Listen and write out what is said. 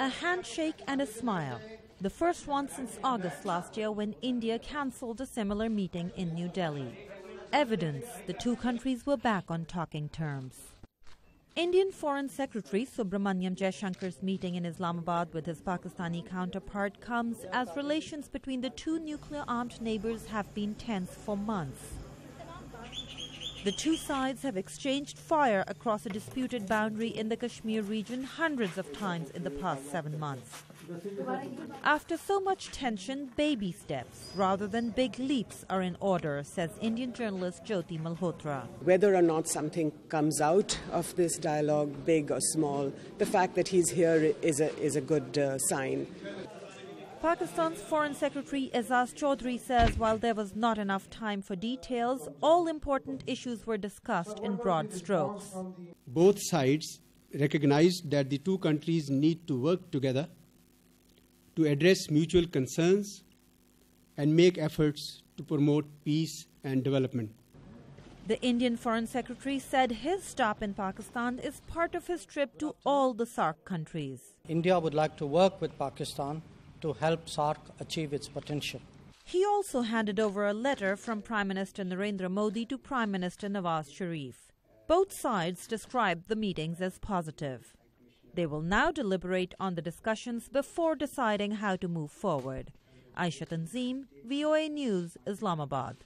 A handshake and a smile. The first one since August last year when India cancelled a similar meeting in New Delhi. Evidence the two countries were back on talking terms. Indian Foreign Secretary Subramaniam Jaishankar's meeting in Islamabad with his Pakistani counterpart comes as relations between the two nuclear-armed neighbors have been tense for months. The two sides have exchanged fire across a disputed boundary in the Kashmir region hundreds of times in the past 7 months. After so much tension, baby steps rather than big leaps are in order, says Indian journalist Jyoti Malhotra. Whether or not something comes out of this dialogue, big or small, the fact that he's here is a good sign. Pakistan's Foreign Secretary Aizaz Chaudhry says while there was not enough time for details, all important issues were discussed in broad strokes. Both sides recognized that the two countries need to work together to address mutual concerns and make efforts to promote peace and development. The Indian Foreign Secretary said his stop in Pakistan is part of his trip to all the SAARC countries. India would like to work with Pakistan to help SAARC achieve its potential. He also handed over a letter from Prime Minister Narendra Modi to Prime Minister Nawaz Sharif. Both sides described the meetings as positive. They will now deliberate on the discussions before deciding how to move forward. Ayesha Tanzeem, VOA News, Islamabad.